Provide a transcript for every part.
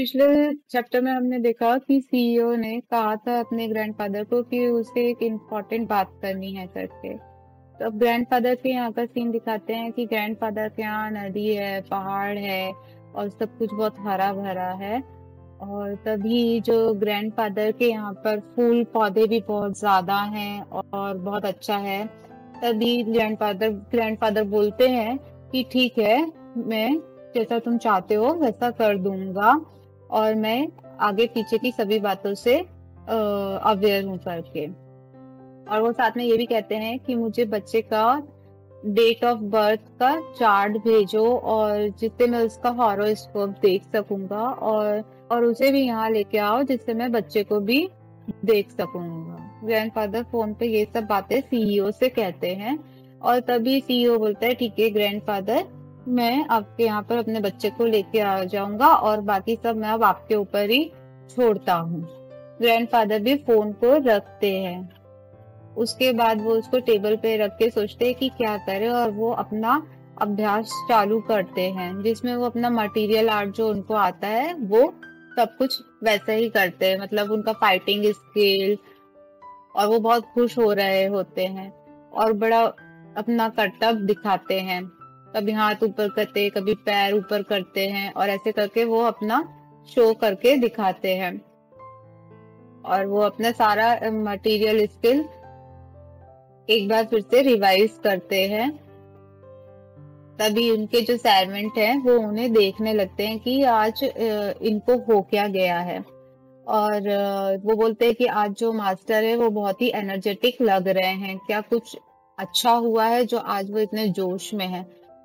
पिछले चैप्टर में हमने देखा कि सीईओ ने कहा था अपने ग्रैंडफादर को कि उसे एक इम्पोर्टेंट बात करनी है करके। तो अब ग्रैंडफादर के यहाँ का सीन दिखाते हैं कि ग्रैंडफादर के यहाँ नदी है, पहाड़ है और सब कुछ बहुत हरा भरा है। और तभी जो ग्रैंडफादर के यहाँ पर फूल पौधे भी बहुत ज्यादा हैं और बहुत अच्छा है। तभी ग्रैंडफादर बोलते हैं कि ठीक है, मैं जैसा तुम चाहते हो वैसा कर दूंगा और मैं आगे पीछे की सभी बातों से अवेयर हूँ करके। और वो साथ में ये भी कहते हैं कि मुझे बच्चे का डेट ऑफ बर्थ का चार्ट भेजो और जिससे मैं उसका हॉरोस्कोप देख सकूंगा और उसे भी यहाँ लेके आओ जिससे मैं बच्चे को भी देख सकूंगा। ग्रैंडफादर फोन पे ये सब बातें सीईओ से कहते हैं और तभी सीईओ बोलता है ठीक है ग्रैंडफादर, मैं आपके यहाँ पर अपने बच्चे को लेके आ जाऊंगा और बाकी सब मैं अब आपके ऊपर ही छोड़ता हूँ। ग्रैंडफादर भी फोन को रखते हैं। उसके बाद वो उसको टेबल पे रख के सोचते हैं कि क्या करें और वो अपना अभ्यास चालू करते हैं जिसमें वो अपना मटेरियल आर्ट जो उनको आता है वो सब कुछ वैसे ही करते हैं, मतलब उनका फाइटिंग स्किल, और वो बहुत खुश हो रहे होते हैं और बड़ा अपना कर्तव्य दिखाते हैं। कभी हाथ ऊपर करते, कभी पैर ऊपर करते हैं और ऐसे करके वो अपना शो करके दिखाते हैं और वो अपना सारा मटेरियल स्किल एक बार फिर से रिवाइज करते हैं। तभी उनके जो सर्वेंट हैं वो उन्हें देखने लगते हैं कि आज इनको हो क्या गया है और वो बोलते हैं कि आज जो मास्टर है वो बहुत ही एनर्जेटिक लग रहे हैं, क्या कुछ अच्छा हुआ है जो आज वो इतने जोश में है।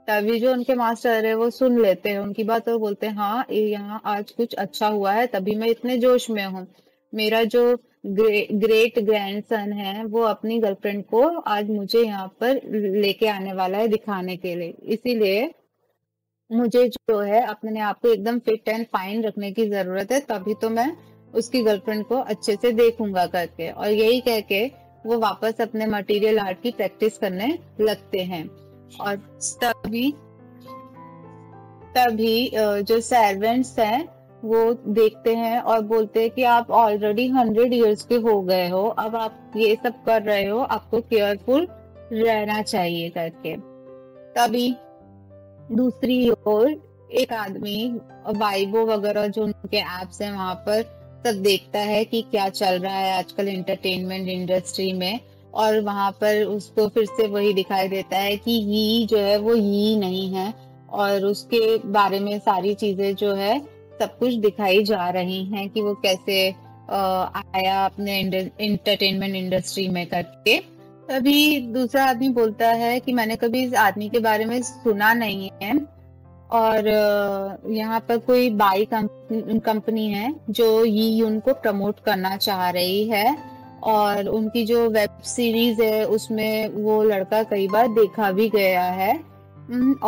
तभी जो उनके मास्टर है वो सुन लेते हैं उनकी बात और बोलते हैं हाँ यहाँ आज कुछ अच्छा हुआ है तभी मैं इतने जोश में हूँ। मेरा जो ग्रेट ग्रैंडसन है वो अपनी गर्लफ्रेंड को आज मुझे यहाँ पर लेके आने वाला है दिखाने के लिए, इसीलिए मुझे जो है अपने आप को एकदम फिट एंड फाइन रखने की जरूरत है, तभी तो मैं उसकी गर्लफ्रेंड को अच्छे से देखूंगा करके। और यही कह के वो वापस अपने मटेरियल आर्ट की प्रैक्टिस करने लगते हैं। और तभी जो सर्वेंट्स हैं वो देखते हैं और बोलते हैं कि आप ऑलरेडी 100 इयर्स के हो गए हो, अब आप ये सब कर रहे हो, आपको केयरफुल रहना चाहिए करके। तभी दूसरी ओर एक आदमी वाइबो वगैरह जो उनके एप्स हैं वहां पर सब देखता है कि क्या चल रहा है आजकल एंटरटेनमेंट इंडस्ट्री में और वहां पर उसको फिर से वही दिखाई देता है कि यी जो है वो यी नहीं है और उसके बारे में सारी चीजें जो है सब कुछ दिखाई जा रही हैं कि वो कैसे आया अपने एंटरटेनमेंट इंडस्ट्री में करके। तभी दूसरा आदमी बोलता है कि मैंने कभी इस आदमी के बारे में सुना नहीं है और यहाँ पर कोई बाई कंपनी है जो यी यून को प्रमोट करना चाह रही है और उनकी जो वेब सीरीज है उसमें वो लड़का कई बार देखा भी गया है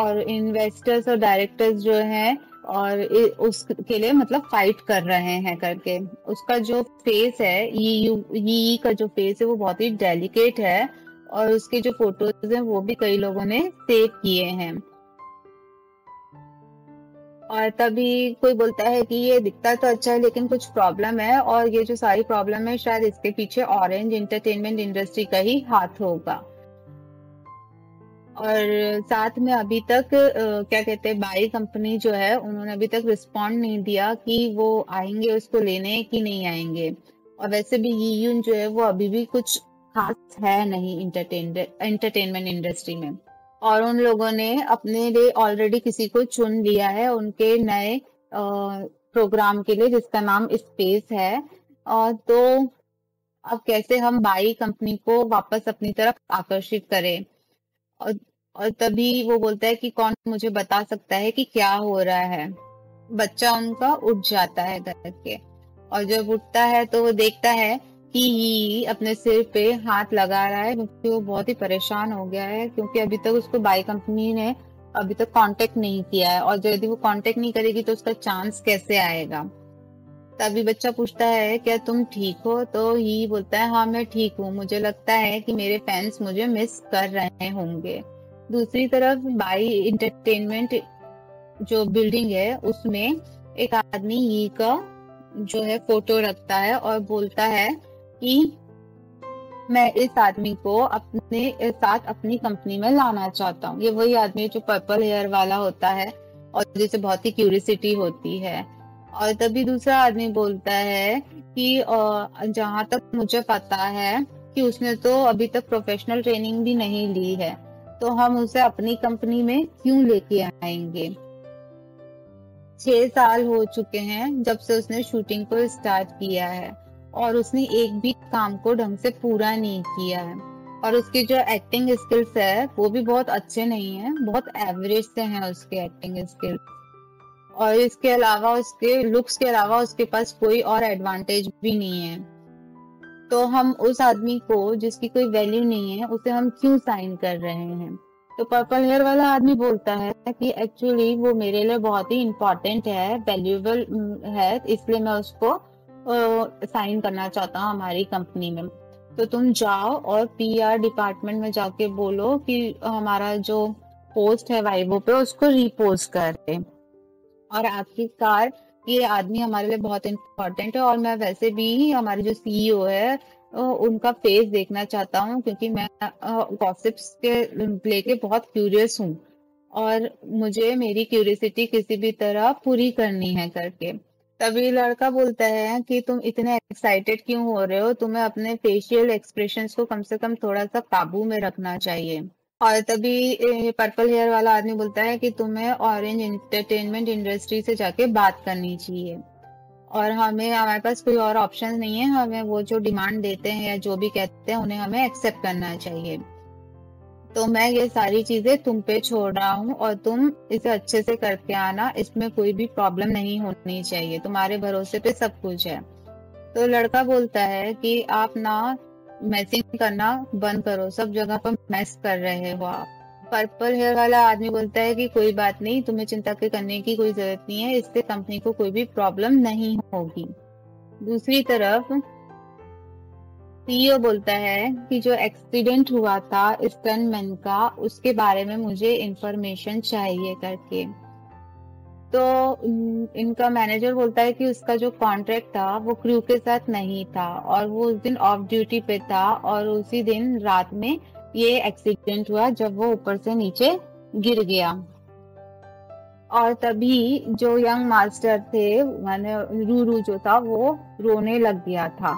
और इन्वेस्टर्स और डायरेक्टर्स जो हैं और उसके लिए मतलब फाइट कर रहे हैं करके। उसका जो फेस है यी का जो फेस है वो बहुत ही डेलिकेट है और उसके जो फोटोज हैं वो भी कई लोगों ने सेव किए हैं। और तभी कोई बोलता है कि ये दिखता तो अच्छा है लेकिन कुछ प्रॉब्लम है और ये जो सारी प्रॉब्लम है शायद इसके पीछे ऑरेंज एंटरटेनमेंट इंडस्ट्री का ही हाथ होगा। और साथ में अभी तक क्या कहते हैं बाई कंपनी जो है उन्होंने अभी तक रिस्पॉन्ड नहीं दिया कि वो आएंगे उसको लेने कि नहीं आएंगे। और वैसे भी यी यून जो है वो अभी भी कुछ खास है नहीं एंटरटेनमेंट इंडस्ट्री में और उन लोगों ने अपने लिए ऑलरेडी किसी को चुन लिया है उनके नए प्रोग्राम के लिए जिसका नाम स्पेस है। तो अब कैसे हम बाई कंपनी को वापस अपनी तरफ आकर्षित करें। और तभी वो बोलता है कि कौन मुझे बता सकता है कि क्या हो रहा है। बच्चा उनका उठ जाता है करके और जब उठता है तो वो देखता है कि यी अपने सिर पे हाथ लगा रहा है क्योंकि वो बहुत ही परेशान हो गया है क्योंकि अभी तक उसको बाई कंपनी ने अभी तक कांटेक्ट नहीं किया है और यदि वो कांटेक्ट नहीं करेगी तो उसका चांस कैसे आएगा। तभी बच्चा पूछता है क्या तुम ठीक हो, तो यी बोलता है हाँ मैं ठीक हूँ, मुझे लगता है कि मेरे फैंस मुझे मिस कर रहे होंगे। दूसरी तरफ बाई एंटरटेनमेंट जो बिल्डिंग है उसमें एक आदमी यी का जो है फोटो रखता है और बोलता है कि मैं इस आदमी को अपने साथ अपनी कंपनी में लाना चाहता हूँ। ये वही आदमी जो पर्पल हेयर वाला होता है और जिसे बहुत ही क्यूरियसिटी होती है। और तभी दूसरा आदमी बोलता है कि जहाँ तक मुझे पता है कि उसने तो अभी तक प्रोफेशनल ट्रेनिंग भी नहीं ली है, तो हम उसे अपनी कंपनी में क्यों लेके आएंगे। 6 साल हो चुके हैं जब से उसने शूटिंग को स्टार्ट किया है और उसने एक भी काम को ढंग से पूरा नहीं किया है। और उसकी जो एक्टिंग स्किल्स है वो भी बहुत अच्छे नहीं है, बहुत एवरेज से हैं उसके एक्टिंग स्किल्स। और इसके अलावा उसके लुक्स के अलावा उसके पास कोई और एडवांटेज भी नहीं है। तो हम उस आदमी को जिसकी कोई वैल्यू नहीं है उसे हम क्यों साइन कर रहे हैं। तो पर्पल हेयर वाला आदमी बोलता है कि एक्चुअली वो मेरे लिए बहुत ही इम्पोर्टेंट है, वैल्यूएबल है, इसलिए मैं उसको साइन करना चाहता हूँ हमारी कंपनी में। तो तुम जाओ और पीआर डिपार्टमेंट में जाके बोलो कि हमारा जो पोस्ट है वाइवो पे उसको रीपोस्ट करें और आखिरकार ये आदमी हमारे लिए बहुत इम्पोर्टेंट है और मैं वैसे भी हमारे जो सीईओ है उनका फेस देखना चाहता हूँ क्योंकि मैं गॉसिप्स के लेके बहुत क्यूरियस हूँ और मुझे मेरी क्यूरियसिटी किसी भी तरह पूरी करनी है करके। तभी लड़का बोलता है कि तुम इतने एक्साइटेड क्यों हो रहे हो, तुम्हें अपने फेशियल एक्सप्रेशंस को कम से कम थोड़ा सा काबू में रखना चाहिए। और तभी पर्पल हेयर वाला आदमी बोलता है कि तुम्हें ऑरेंज एंटरटेनमेंट इंडस्ट्री से जाके बात करनी चाहिए और हमारे पास कोई और ऑप्शन नहीं है, हमें वो जो डिमांड देते हैं या जो भी कहते हैं उन्हें हमें एक्सेप्ट करना चाहिए। तो मैं ये सारी चीजें तुम पे छोड़ रहा हूँ और तुम इसे अच्छे से करके आना, इसमें कोई भी प्रॉब्लम नहीं होनी चाहिए, तुम्हारे भरोसे पे सब कुछ है। तो लड़का बोलता है कि आप ना मैसिंग करना बंद करो, सब जगह पर मैस कर रहे हो आप। पर्पल हेयर वाला आदमी बोलता है कि कोई बात नहीं, तुम्हें चिंता करने की कोई जरूरत नहीं है, इससे कंपनी को कोई भी प्रॉब्लम नहीं होगी। दूसरी तरफ सीईओ बोलता है कि जो एक्सीडेंट हुआ था स्टंटमैन का उसके बारे में मुझे इंफॉर्मेशन चाहिए करके। तो इनका मैनेजर बोलता है कि उसका जो कॉन्ट्रैक्ट था वो क्रू के साथ नहीं था और वो उस दिन ऑफ ड्यूटी पे था और उसी दिन रात में ये एक्सीडेंट हुआ जब वो ऊपर से नीचे गिर गया। और तभी जो यंग मास्टर थे माने रूरू जो था वो रोने लग गया था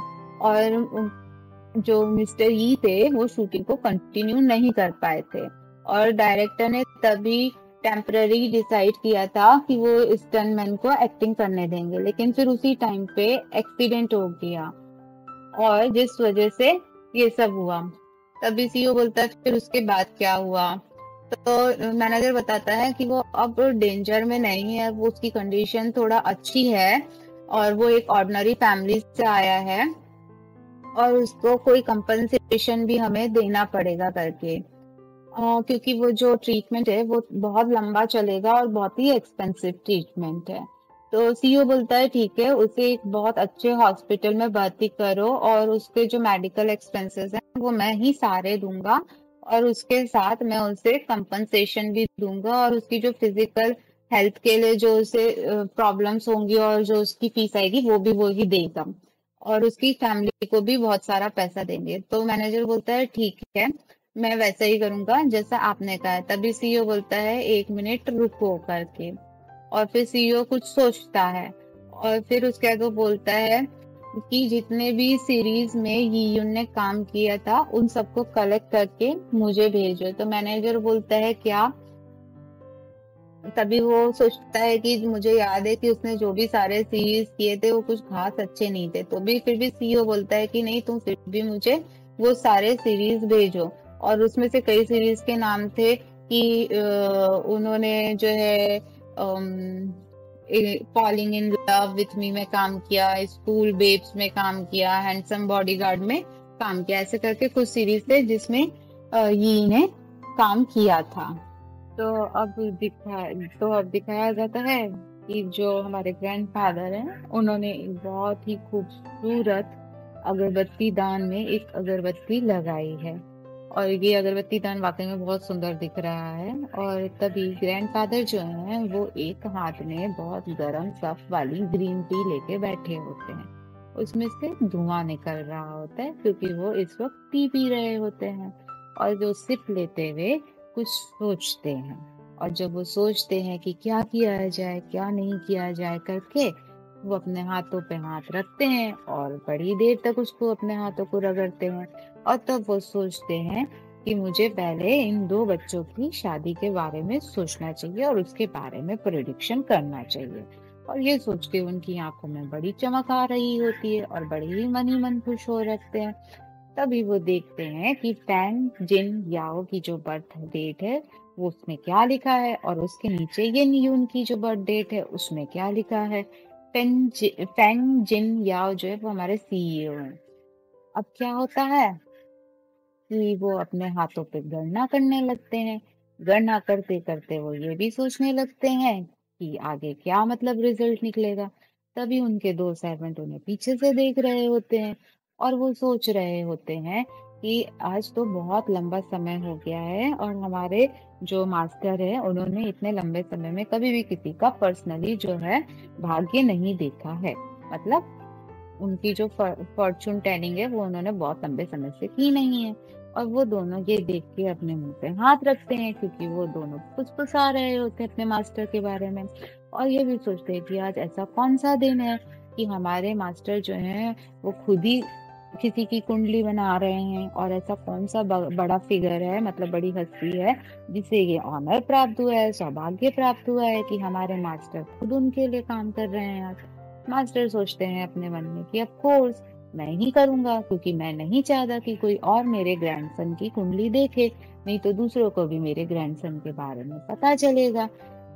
और जो मिस्टर यी थे वो शूटिंग को कंटिन्यू नहीं कर पाए थे। और डायरेक्टर ने तभी टेम्पररी डिसाइड किया था कि वो स्टंटमैन को एक्टिंग करने देंगे, लेकिन फिर उसी टाइम पे एक्सीडेंट हो गया और जिस वजह से ये सब हुआ। तभी सीईओ बोलता है फिर उसके बाद क्या हुआ। तो मैनेजर बताता है कि वो अब डेंजर में नहीं है, वो उसकी कंडीशन थोड़ा अच्छी है और वो एक ऑर्डिनरी फैमिली से आया है और उसको कोई कंपनसेशन भी हमें देना पड़ेगा करके क्योंकि वो जो ट्रीटमेंट है वो बहुत लंबा चलेगा और बहुत ही एक्सपेंसिव ट्रीटमेंट है। तो सीईओ बोलता है ठीक है, उसे एक बहुत अच्छे हॉस्पिटल में भर्ती करो और उसके जो मेडिकल एक्सपेंसेस हैं वो मैं ही सारे दूंगा और उसके साथ मैं उसे कंपनसेशन भी दूंगा और उसकी जो फिजिकल हेल्थ के लिए जो उसे प्रॉब्लम्स होंगी और जो उसकी फीस आएगी वो भी वो ही देगा और उसकी फैमिली को भी बहुत सारा पैसा देंगे। तो मैनेजर बोलता है ठीक है, मैं वैसा ही करूंगा जैसा आपने कहा। तभी सीईओ बोलता है 1 मिनट रुको करके और फिर सीईओ कुछ सोचता है और फिर उसके आगे बोलता है कि जितने भी सीरीज में यी यून ने काम किया था उन सबको कलेक्ट करके मुझे भेजो। तो मैनेजर बोलता है क्या। तभी वो सोचता है कि मुझे याद है कि उसने जो भी सारे सीरीज किए थे वो कुछ खास अच्छे नहीं थे। तो भी फिर भी सीईओ बोलता है कि नहीं, तुम फिर भी मुझे वो सारे सीरीज भेजो। और उसमें से कई सीरीज के नाम थे कि उन्होंने जो है falling in love with me में काम किया, स्कूल बेब्स में काम किया, हैंडसम बॉडीगार्ड में काम किया, ऐसे करके कुछ सीरीज थे जिसमें यी ने काम किया था। तो अब दिखाया जाता है कि जो हमारे ग्रैंडफादर हैं उन्होंने बहुत ही खूबसूरत अगरबत्ती दान में एक अगरबत्ती लगाई है और ये अगरबत्ती दान वाकई में बहुत सुंदर दिख रहा है। और तभी ग्रैंडफादर जो हैं वो एक हाथ में बहुत गर्म सफ वाली ग्रीन टी लेके बैठे होते हैं, उसमें से धुआं निकल रहा होता है क्योंकि वो इस वक्त टी पी रहे होते हैं। और जो सिप लेते हुए कुछ सोचते हैं, और जब वो सोचते हैं कि क्या किया जाए क्या नहीं किया जाए करके, वो अपने हाथों पे हाथ रखते हैं और बड़ी देर तक उसको अपने हाथों को रगड़ते हैं। और तब वो सोचते हैं कि मुझे पहले इन दो बच्चों की शादी के बारे में सोचना चाहिए और उसके बारे में प्रेडिक्शन करना चाहिए। और ये सोच के उनकी आंखों में बड़ी चमक आ रही होती है और बड़े ही मन खुश हो रखते हैं। तभी वो देखते हैं कि पैन जिन याओ की जो बर्थ डेट है वो उसमें क्या लिखा है, और उसके नीचे यिन यून की जो बर्थ डेट है उसमें क्या लिखा है। फैंग जिन याओ जो है वो हमारे सीईओ हैं। अब क्या होता है कि वो अपने हाथों पे गणना करने लगते हैं। गणना करते करते वो ये भी सोचने लगते हैं कि आगे क्या मतलब रिजल्ट निकलेगा। तभी उनके दो सर्वेंट उन्हें पीछे से देख रहे होते हैं और वो सोच रहे होते हैं कि आज तो बहुत लंबा समय हो गया है और हमारे जो मास्टर है उन्होंने इतने लंबे समय में कभी भी किसी का पर्सनली जो है भाग्य नहीं देखा है, मतलब उनकी जो फॉर्चून टेलिंग है वो उन्होंने बहुत लंबे समय से की नहीं है। और वो दोनों ये देख के अपने मुंह पे हाथ रखते हैं क्योंकि वो दोनों फुसफुसा रहे होते हैं अपने मास्टर के बारे में। और ये भी सोचते हैं कि आज ऐसा कौन सा दिन है कि हमारे मास्टर जो है वो खुद ही किसी की कुंडली बना रहे हैं, और ऐसा कौन सा बड़ा फिगर है, मतलब बड़ी हस्ती है जिसे ये ऑनर प्राप्त हुआ है, सौभाग्य प्राप्त हुआ है कि हमारे मास्टर खुद उनके लिए काम कर रहे हैं। मास्टर सोचते हैं अपने मन में कि ऑफ कोर्स मैं ही करूंगा क्योंकि मैं नहीं चाहता कि कोई और मेरे ग्रैंडसन की कुंडली देखे, नहीं तो दूसरों को भी मेरे ग्रैंडसन के बारे में पता चलेगा।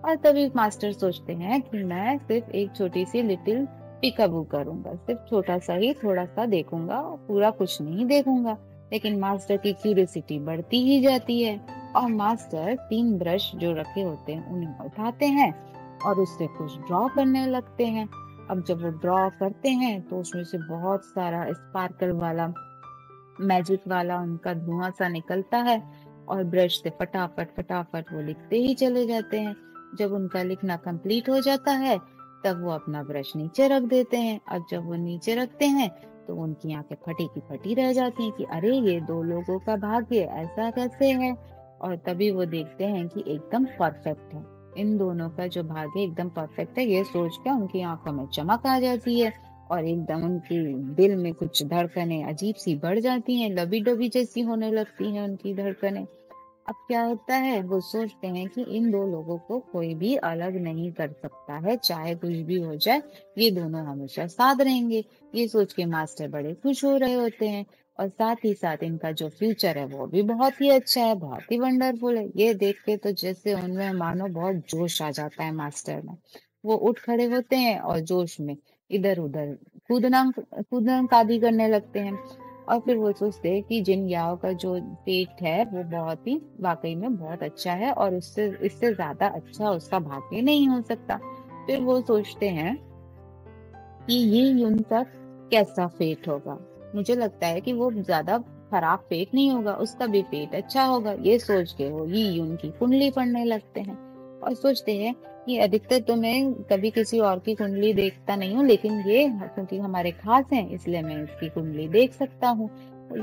और तभी मास्टर सोचते हैं कि मैं सिर्फ एक छोटी सी लिटिल पिकअप करूंगा, सिर्फ छोटा सा ही थोड़ा सा देखूंगा, पूरा कुछ नहीं देखूंगा। लेकिन मास्टर की क्यूरियोसिटी बढ़ती ही जाती है और मास्टर 3 ब्रश जो रखे होते हैं उन्हें उठाते हैं और उससे कुछ ड्रॉ करने लगते हैं। अब जब वो ड्रॉ करते हैं तो उसमें से बहुत सारा स्पार्कल वाला मैजिक वाला उनका धुआं सा निकलता है और ब्रश से फटाफट वो लिखते ही चले जाते हैं। जब उनका लिखना कंप्लीट हो जाता है तब वो अपना ब्रश नीचे रख देते हैं। अब जब वो नीचे रखते हैं तो उनकी आंखें फटी की फटी रह जाती हैं कि अरे ये दो लोगों का भाग्य ऐसा कैसे है। और तभी वो देखते हैं कि एकदम परफेक्ट है, इन दोनों का जो भाग्य एकदम परफेक्ट है। ये सोच के उनकी आंखों में चमक आ जाती है और एकदम उनकी दिल में कुछ धड़कनें अजीब सी बढ़ जाती हैं, लबी डबी जैसी होने लगती हैं उनकी धड़कनें। अब क्या होता है, वो सोचते हैं कि इन दो लोगों को कोई भी अलग नहीं कर सकता है, चाहे कुछ भी हो जाए ये दोनों हमेशा साथ रहेंगे। ये सोच के मास्टर बड़े खुश हो रहे होते हैं और साथ ही साथ इनका जो फ्यूचर है वो भी बहुत ही अच्छा है, बहुत ही वंडरफुल है। ये देख के तो जैसे उनमें मानो बहुत जोश आ जाता है मास्टर में। वो उठ खड़े होते हैं और जोश में इधर उधर कूदना कादी करने लगते हैं। और फिर वो सोचते हैं कि जिन याओ का जो पेट है वो बहुत ही वाकई में बहुत अच्छा है और उससे इससे ज्यादा अच्छा उसका भाग्य नहीं हो सकता। फिर वो सोचते हैं कि ये यून का कैसा पेट होगा, मुझे लगता है कि वो ज्यादा खराब पेट नहीं होगा, उसका भी पेट अच्छा होगा। ये सोच के वो यी यून की कुंडली पढ़ने लगते हैं और सोचते हैं कि अधिकतर तो मैं कभी किसी और की कुंडली देखता नहीं हूँ, लेकिन ये क्योंकि हमारे खास हैं इसलिए मैं इसकी कुंडली देख सकता हूँ।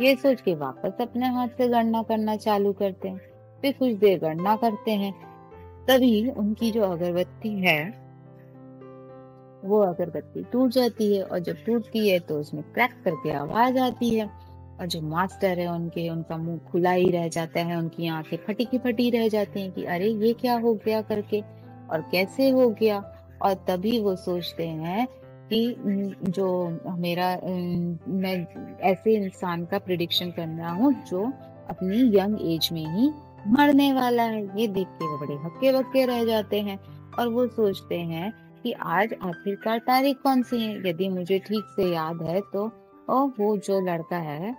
ये सोच के वापस अपने हाथ से गणना करना चालू करते हैं। फिर कुछ देर गणना करते हैं, तभी उनकी जो अगरबत्ती है वो अगरबत्ती टूट जाती है। और जब टूटती है तो उसमें क्रैक करके आवाज आती है और जो मास्टर है उनका मुंह खुला ही रह जाता है, उनकी आंखें फटी की फटी रह जाती हैं कि अरे ये क्या हो गया करके और कैसे हो गया। और तभी वो सोचते हैं कि जो मैं ऐसे इंसान का प्रेडिक्शन कर रहा हूँ जो अपनी यंग एज में ही मरने वाला है। ये देख के वो बड़े हक्के बक्के रह जाते हैं और वो सोचते हैं कि आज आखिरकार तारीख कौन सी है। यदि मुझे ठीक से याद है तो वो जो लड़का है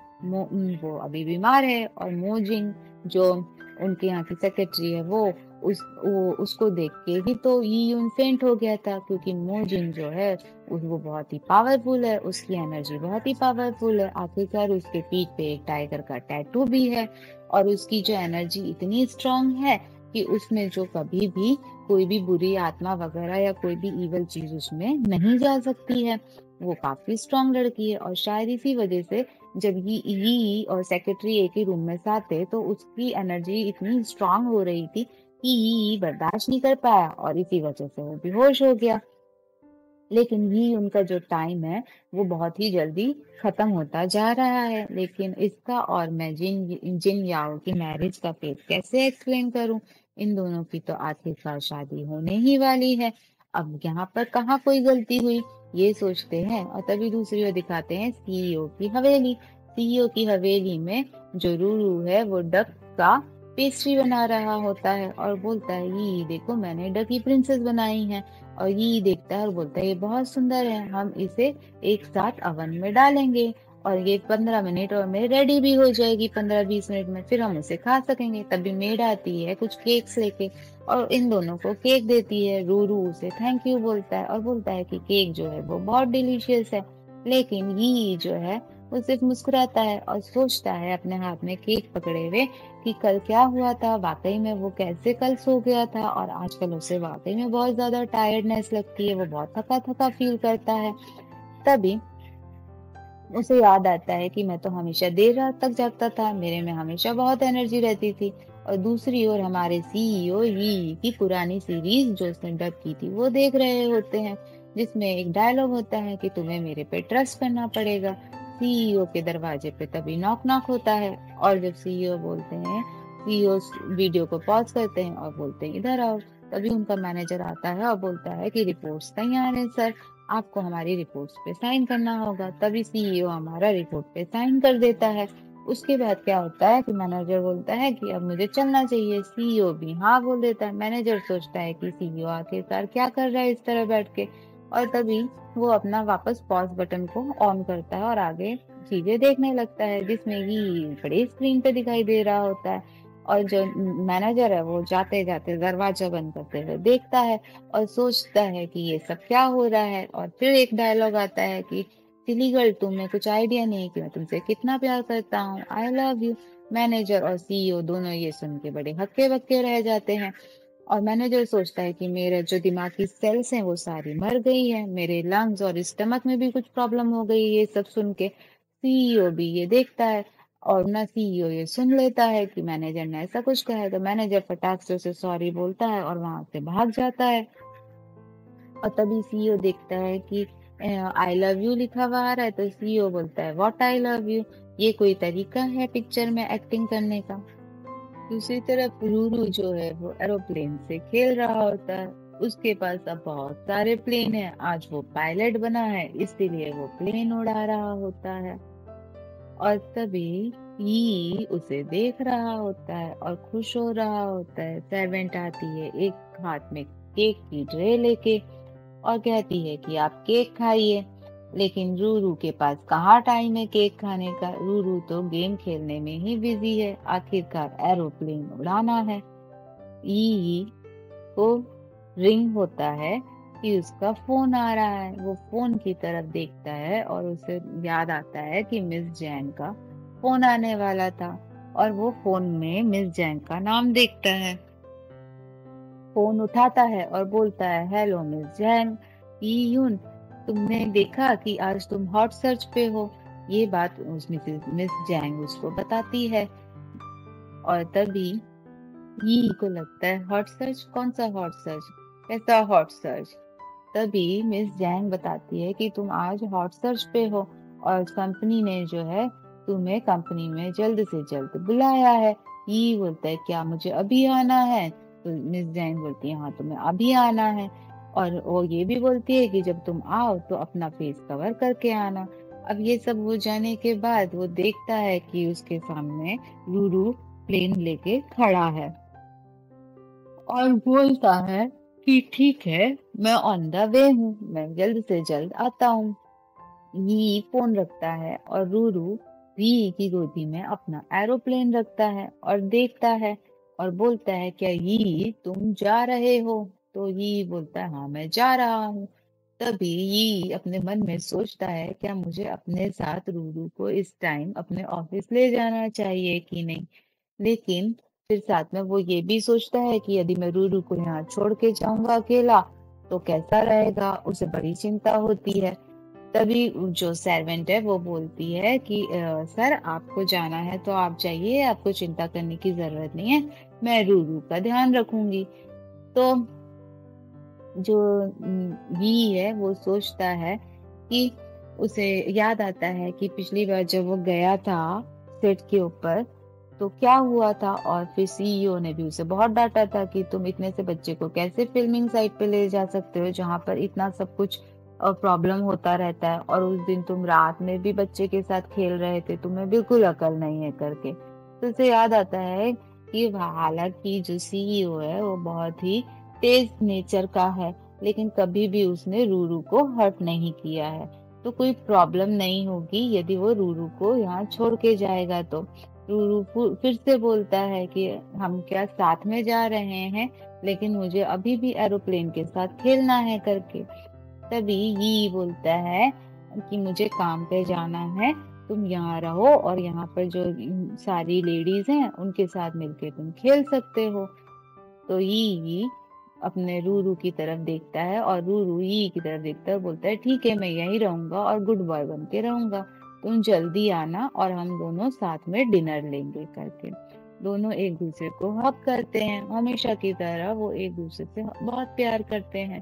वो अभी बीमार है और मोजिंग जो उनके यहाँ की सेक्रेटरी है, वो उसको देख के ही तो यी यून फेंट हो गया था, क्योंकि मोजिन जो है वो बहुत ही पावरफुल है, उसकी एनर्जी बहुत ही पावरफुल है। आखिरकार उसके पीठ पे एक टाइगर का टैटू भी है और उसकी जो एनर्जी इतनी स्ट्रांग है कि उसमें जो कभी भी कोई भी बुरी आत्मा वगैरह या कोई भी इवल चीज उसमें नहीं जा सकती है। वो काफी स्ट्रांग लड़की है और शायद इसी वजह से जब यी और सेक्रेटरी एक ही रूम में साथ थे तो उसकी एनर्जी इतनी स्ट्रांग हो रही थी कि यी बर्दाश्त नहीं कर पाया और इसी वजह से वो बेहोश हो गया। लेकिन यी उनका जो टाइम है वो बहुत ही जल्दी खत्म होता जा रहा है। लेकिन इसका और मैं जिन याओ की मैरिज का फेट कैसे एक्सप्लेन करूं? इन दोनों की तो आखिरकार शादी होने ही वाली है। अब यहाँ पर कहाँ कोई गलती हुई, ये सोचते हैं और तभी दूसरी ओर दिखाते हैं सीईओ की हवेली। सीईओ की हवेली में जो रूरू है वो डक का पेस्ट्री बना रहा होता है और बोलता है ये देखो मैंने डक की प्रिंसेस बनाई है। और ये देखता है और बोलता है ये बहुत सुंदर है, हम इसे एक साथ अवन में डालेंगे और ये 15 मिनट और में रेडी भी हो जाएगी, 15-20 मिनट में फिर हम उसे खा सकेंगे। तभी मेड आती है कुछ केक्स लेके और इन दोनों को केक देती है। रूरू उसे थैंक यू बोलता है और बोलता है कि केक जो है वो बहुत डिलीशियस है। लेकिन यी जो है वो सिर्फ मुस्कुराता है और सोचता है अपने हाथ में केक पकड़े हुए कि कल क्या हुआ था, वाकई में वो कैसे कल सो गया था और आजकल उसे वाकई में बहुत ज्यादा टायर्डनेस लगती है, वो बहुत थका फील करता है। तभी उसे याद आता है कि मैं तो हमेशा देर रात तक जागता था, मेरे में हमेशा बहुत एनर्जी रहती थी। और दूसरी ओर हमारे सीईओ यी की पुरानी सीरीज जो उसने डब की थी वो देख रहे होते हैं, जिसमें एक डायलॉग होता है कि तुम्हें मेरे पे ट्रस्ट करना पड़ेगा। सीईओ के दरवाजे पे तभी नॉक होता है और जब सीईओ बोलते हैं, सीईओ वीडियो को पॉज करते हैं और बोलते हैं इधर आओ। तभी उनका मैनेजर आता है और बोलता है कि रिपोर्ट्स तैयार है सर, आपको हमारी रिपोर्ट्स पे साइन करना होगा। तभी सीईओ हमारा रिपोर्ट पे साइन कर देता है। उसके बाद क्या होता है कि मैनेजर बोलता है कि अब मुझे चलना चाहिए, सीईओ भी हाँ बोल देता है। मैनेजर सोचता है कि सीईओ आखिरकार क्या कर रहा है इस तरह बैठ के, और तभी वो अपना वापस पॉज बटन को ऑन करता है और आगे चीजें देखने लगता है, जिसमें यी बड़े स्क्रीन पे दिखाई दे रहा होता है। और जो मैनेजर है वो जाते जाते दरवाजा बंद करते हुए देखता है और सोचता है कि ये सब क्या हो रहा है। और फिर एक डायलॉग आता है कि सिली गर्ल तुम्हें कुछ आइडिया नहीं कि मैं तुमसे कितना प्यार करता हूँ, आई लव यू। मैनेजर और सीईओ दोनों ये सुन के बड़े हक्के बक्के रह जाते हैं और मैनेजर सोचता है कि मेरे जो दिमाग की सेल्स हैं वो सारी मर गई है, मेरे लंग्स और स्टमक में भी कुछ प्रॉब्लम हो गई। ये सब सुन के सीईओ भी ये देखता है और ना सीईओ ये सुन लेता है कि मैनेजर ने ऐसा कुछ कहा है, तो मैनेजर फटाक से उसे सॉरी बोलता है और वहां से भाग जाता है। और तभी सीईओ देखता है कि आई लव यू लिखा हुआ आ रहा है, तो सीईओ बोलता है व्हाट आई लव यू, ये कोई तरीका है पिक्चर में एक्टिंग करने का। दूसरी तरफ रूरू जो है वो एरोप्लेन से खेल रहा होता है, उसके पास अब बहुत सारे प्लेन है, आज वो पायलट बना है इसीलिए वो प्लेन उड़ा रहा होता है। और तभी यी उसे देख रहा होता है और खुश हो रहा होता है। सर्वेंट आती है एक हाथ में केक की ट्रे लेके और कहती है कि आप केक खाइए। लेकिन रूरू के पास कहाँ टाइम है केक खाने का, रूरू तो गेम खेलने में ही बिजी है, आखिरकार एरोप्लेन उड़ाना है। यी को रिंग होता है कि उसका फोन आ रहा है, वो फोन की तरफ देखता है और उसे याद आता है कि मिस जैन का फोन आने वाला था और वो फोन में मिस जैन का नाम देखता है। फोन उठाता है और बोलता है हेलो मिस जैन, यी यून तुमने देखा कि आज तुम हॉट सर्च पे हो, ये बात मिस जैन उसको बताती है। और तभी यी को लगता है हॉट सर्च, कौन सा हॉट सर्च, कैसा हॉट सर्च। तभी मिस जैन बताती है कि तुम आज हॉट सर्च पे हो और कंपनी ने जो है तुम्हें कंपनी में जल्द से जल्द बुलाया है। यी बोलता है क्या मुझे अभी आना है, तो मिस जैन बोलती है हाँ तुम्हें अभी आना है। और वो ये भी बोलती है कि जब तुम आओ तो अपना फेस कवर करके आना। अब ये सब हो जाने के बाद वो देखता है कि उसके सामने रूरू प्लेन लेके खड़ा है और बोलता है कि ठीक है मैं ऑन द वे हूँ, मैं जल्द से जल्द आता हूँ। यी फोन रखता है और रूरू यी की गोदी में अपना एरोप्लेन रखता है और देखता है और बोलता है क्या यी तुम जा रहे हो? तो यी बोलता है हाँ मैं जा रहा हूँ। तभी यी अपने मन में सोचता है क्या मुझे अपने साथ रूरू को इस टाइम अपने ऑफिस ले जाना चाहिए कि नहीं। लेकिन फिर साथ में वो ये भी सोचता है कि यदि मैं रूरू को यहाँ छोड़ के जाऊंगा अकेला तो कैसा रहेगा, उसे बड़ी चिंता होती है। तभी जो सर्वेंट है वो बोलती है कि सर आपको जाना है तो आप जाइए, आपको चिंता करने की जरूरत नहीं है, मैं रूरू का ध्यान रखूंगी। तो जो यी है वो सोचता है कि उसे याद आता है कि पिछली बार जब वो गया था सेट के ऊपर तो क्या हुआ था, और फिर सीईओ ने भी उसे बहुत डांटा था कि तुम इतने से बच्चे को कैसे फिल्मिंग साइट पे ले जा सकते हो जहाँ पर इतना सब कुछ प्रॉब्लम होता रहता है, और उस दिन तुम रात में भी बच्चे के साथ खेल रहे थे, तुम्हें बिल्कुल अकल नहीं है करके। तो उसे याद आता है कि हालांकि जो सीईओ है वो बहुत ही तेज नेचर का है लेकिन कभी भी उसने रूरू को हर्ट नहीं किया है, तो कोई प्रॉब्लम नहीं होगी यदि वो रूरू को यहाँ छोड़ के जाएगा। तो रूरू फिर से बोलता है कि हम क्या साथ में जा रहे हैं लेकिन मुझे अभी भी एरोप्लेन के साथ खेलना है करके। तभी यी बोलता है कि मुझे काम पे जाना है, तुम यहाँ रहो और यहाँ पर जो सारी लेडीज हैं उनके साथ मिलके तुम खेल सकते हो। तो यी अपने रूरू की तरफ देखता है और रूरू यी की तरफ देखता है, बोलता है ठीक है मैं यहीं रहूंगा और गुड बॉय बन के रहूंगा, तुम जल्दी आना और हम दोनों साथ में डिनर लेंगे करके। दोनों एक दूसरे को हग करते हैं, हमेशा की तरह वो एक दूसरे से बहुत प्यार करते हैं।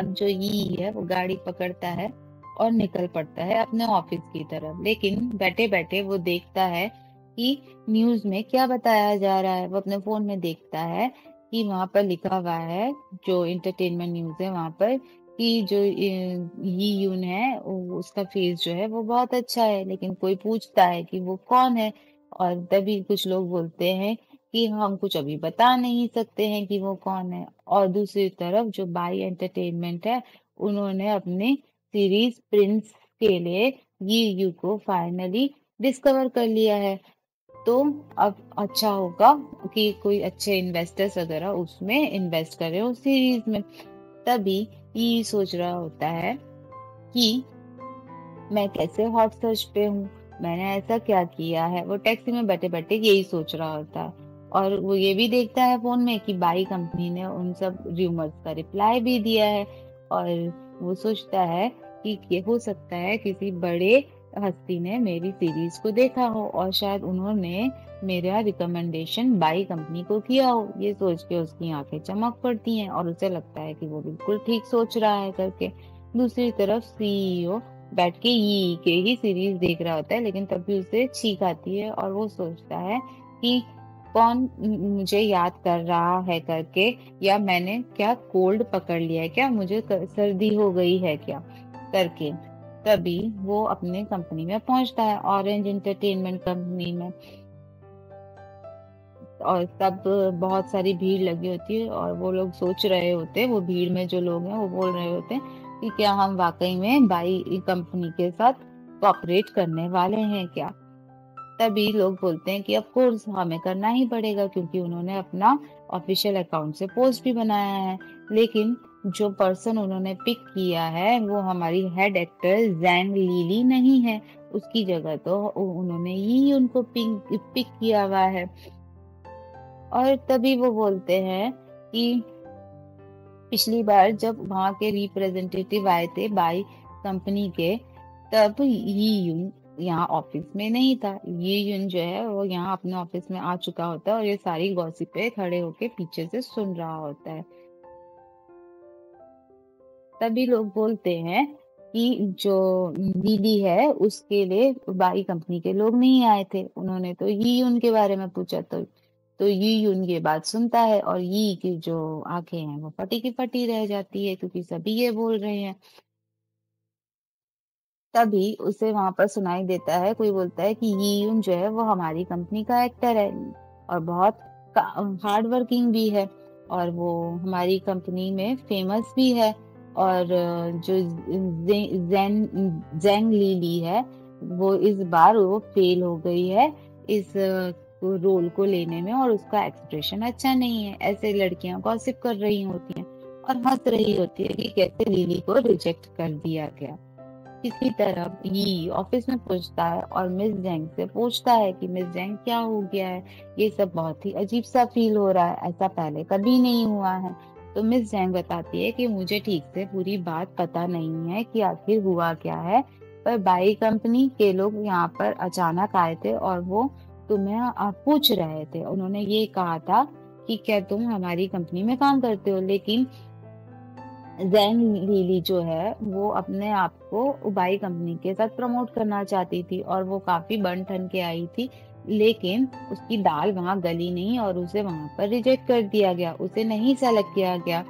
अब जो यी है वो गाड़ी पकड़ता है और निकल पड़ता है अपने ऑफिस की तरफ, लेकिन बैठे बैठे वो देखता है कि न्यूज में क्या बताया जा रहा है। वो अपने फोन में देखता है कि वहाँ पर लिखा हुआ है जो इंटरटेनमेंट न्यूज है वहाँ पर कि जो यी यून है उसका फेस जो है वो बहुत अच्छा है, लेकिन कोई पूछता है कि वो कौन है और तभी कुछ लोग बोलते हैं कि हम कुछ अभी बता नहीं सकते हैं कि वो कौन है। और दूसरी तरफ जो बाई एंटरटेनमेंट है उन्होंने अपने सीरीज प्रिंस के लिए यी यू को फाइनली डिस्कवर कर लिया है, तो अब अच्छा होगा कि कोई अच्छे इन्वेस्टर्स वगैरह उसमें इन्वेस्ट करें उस सीरीज में। तभी ये सोच रहा होता है कि मैं कैसे हॉट सर्च पे हूँ, मैंने ऐसा क्या किया है। वो टैक्सी में बैठे बैठे यही सोच रहा होता है और वो ये भी देखता है फोन में कि बाई कंपनी ने उन सब र्यूमर्स का रिप्लाई भी दिया है, और वो सोचता है कि ये हो सकता है किसी बड़े हस्ती ने मेरी सीरीज को देखा हो और शायद उन्होंने मेरा रिकमेंडेशन बाई कंपनी को किया हो। ये सोच के उसकी आंखें चमक पड़ती हैं और उसे लगता है कि वो बिल्कुल ठीक सोच रहा है करके। दूसरी तरफ सीईओ बैठ के यी के ही सीरीज देख रहा होता है, लेकिन तभी उसे छींक आती है और वो सोचता है कि कौन मुझे याद कर रहा है करके, या मैंने क्या कोल्ड पकड़ लिया है क्या, मुझे सर्दी हो गई है क्या करके। तभी वो अपने कंपनी में पहुंचता है ऑरेंज एंटरटेनमेंट कंपनी में, और तब बहुत सारी भीड़ लगी होती है और वो लोग सोच रहे होते हैं, वो भीड़ में जो लोग हैं वो बोल रहे होते हैं कि क्या हम वाकई में बाई कंपनी के साथ कॉपरेट करने वाले हैं क्या। तभी लोग बोलते हैं कि ऑफ कोर्स हमें करना ही पड़ेगा क्योंकि उन्होंने अपना ऑफिशियल अकाउंट से पोस्ट भी बनाया है। लेकिन जो पर्सन उन्होंने पिक किया है वो हमारी हेड एक्टर जैंग लीली नहीं है, उसकी जगह तो उन्होंने यी उनको पिक किया हुआ है। और तभी वो बोलते हैं कि पिछली बार जब वहाँ के रिप्रेजेंटेटिव आए थे बाई कंपनी के तब यी यून यहाँ ऑफिस में नहीं था। यी यून जो है वो यहाँ अपने ऑफिस में आ चुका होता है और ये सारी गॉसिपें खड़े होके पीछे से सुन रहा होता है। तभी लोग बोलते हैं कि जो दीदी है उसके लिए बाई कंपनी के लोग नहीं आए थे, उन्होंने तो यी यून के बारे में पूछा। तो यी यून ये बात सुनता है और यी की जो आंखें हैं वो फटी की फटी रह जाती है क्योंकि सभी ये बोल रहे हैं। तभी उसे वहां पर सुनाई देता है कोई बोलता है कि यी यून जो है वो हमारी कंपनी का एक्टर है और बहुत हार्ड वर्किंग भी है और वो हमारी कंपनी में फेमस भी है, और जो जैंग लीली है वो इस बार वो फेल हो गई है इस रोल को लेने में और उसका एक्सप्रेशन अच्छा नहीं है, ऐसे लड़कियां गॉसिप कर रही होती हैं और हंस रही होती है कि कैसे लिली को रिजेक्ट कर दिया गया। किसी तरह ये ऑफिस में पूछता है और मिस जैंग से पूछता है कि मिस जैंग क्या हो गया है, ये सब बहुत ही अजीब सा फील हो रहा है, ऐसा पहले कभी नहीं हुआ है। तो मिस जैंग बताती है कि मुझे ठीक से पूरी बात पता नहीं है कि आखिर हुआ क्या है, पर बाई कंपनी के लोग यहाँ पर अचानक आए थे और वो तुम्हें पूछ रहे थे। उन्होंने ये कहा था कि क्या तुम हमारी कंपनी में काम करते हो, लेकिन जैन लीली जो है वो अपने आप को उबाई कंपनी के साथ प्रमोट करना चाहती थी और वो काफी बन ठन के आई थी, लेकिन उसकी दाल वहां गली नहीं और उसे वहां पर रिजेक्ट कर दिया गया, उसे नहीं सेलेक्ट किया गया।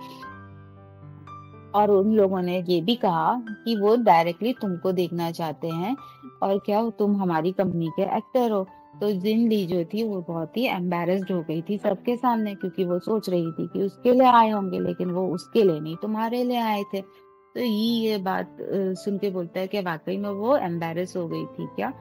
और उन लोगों ने ये भी कहा कि वो डायरेक्टली तुमको देखना चाहते हैं और क्या तुम हमारी कंपनी के एक्टर हो। तो जिन ली जो थी वो बहुत ही एम्बेरस्ड हो गई थी सबके सामने, क्योंकि वो सोच रही थी कि उसके लिए आए होंगे, लेकिन वो उसके लिए नहीं तुम्हारे लिए आए थे। तो ये बात सुन के बोलता है कि वाकई में वो एम्बेरस हो गई थी क्या।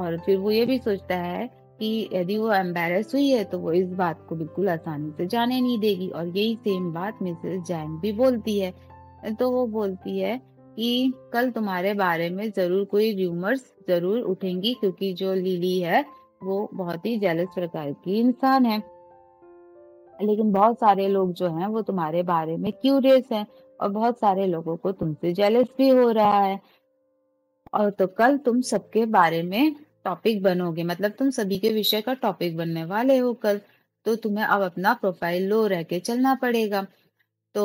और फिर वो ये भी सोचता है कि यदि वो एम्बेरस हुई है तो वो इस बात को बिल्कुल आसानी से जाने नहीं देगी। और यही सेम बात मिसेस जैन भी बोलती है। तो वो बोलती है कि कल तुम्हारे बारे में जरूर कोई र्यूमर्स जरूर उठेंगी, क्योंकि जो लिली है वो बहुत ही जेलस प्रकार की इंसान है, लेकिन बहुत सारे लोग जो हैं वो तुम्हारे बारे में क्यूरियस हैं और बहुत सारे लोगों को तुमसे जेलस भी हो रहा है। और तो कल तुम सबके बारे में टॉपिक बनोगे, मतलब तुम सभी के विषय का टॉपिक बनने वाले हो कल। तो तुम्हें अब अपना प्रोफाइल लो रह के चलना पड़ेगा। तो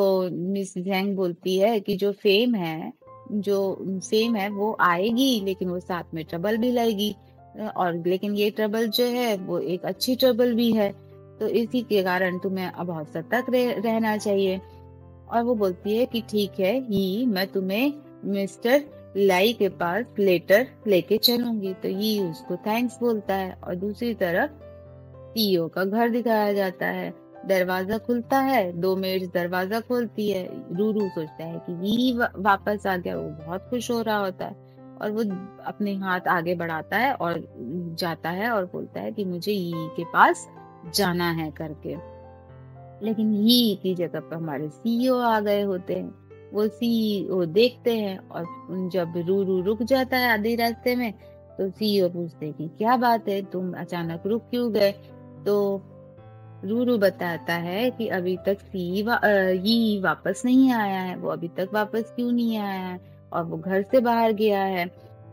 मिस जैंग बोलती है कि जो फेम है वो आएगी, लेकिन वो साथ में ट्रबल भी लाएगी, और लेकिन ये ट्रबल जो है वो एक अच्छी ट्रबल भी है, तो इसी के कारण तुम्हें अब बहुत सतर्क रहना चाहिए। और वो बोलती है कि ठीक है ही, मैं तुम्हें मिस्टर लाई के पास लेटर लेके चलूंगी। तो ही उसको थैंक्स बोलता है और दूसरी तरफ टीओ का घर दिखाया जाता है। दरवाजा खुलता है, 2 मिनट दरवाजा खोलती है। रूरू सोचता है कि यी वापस आ गया, वो बहुत खुश हो रहा होता है और वो अपने हाथ आगे बढ़ाता है और जाता है और बोलता है कि मुझे यी के पास जाना है करके। लेकिन यी की जगह पर हमारे सीईओ आ गए होते हैं। वो सीईओ देखते हैं और जब रूरू रुक जाता है आधे रास्ते में तो सीईओ पूछते हैं कि क्या बात है, तुम अचानक रुक क्यों गए। तो रूरू बताता है कि अभी तक ये वापस नहीं आया है, वो अभी तक वापस क्यों नहीं आया है और वो घर से बाहर गया है।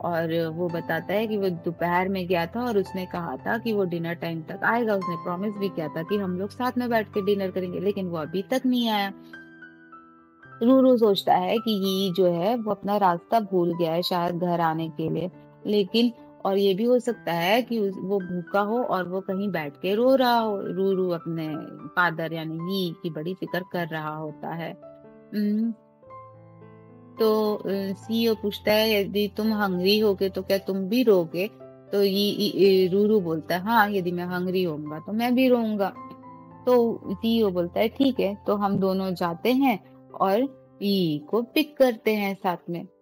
और वो बताता है कि वो दोपहर में गया था और उसने कहा था कि वो डिनर टाइम तक आएगा, उसने प्रॉमिस भी किया था कि हम लोग साथ में बैठ के डिनर करेंगे, लेकिन वो अभी तक नहीं आया। रूरू सोचता है कि ये जो है वो अपना रास्ता भूल गया है शायद घर आने के लिए, लेकिन और ये भी हो सकता है कि वो भूखा हो और वो कहीं बैठ के रो रहा हो। रूरू अपने फादर यानी यी की बड़ी फिक्र कर रहा होता है। तो सीईओ पूछता है यदि तुम हंगरी होगे तो क्या तुम भी रोगे। तो ये रूरू बोलता है हाँ, यदि मैं हंगरी होऊंगा तो मैं भी रोऊंगा। तो सीईओ बोलता है ठीक है, तो हम दोनों जाते हैं और यी को पिक करते हैं साथ में।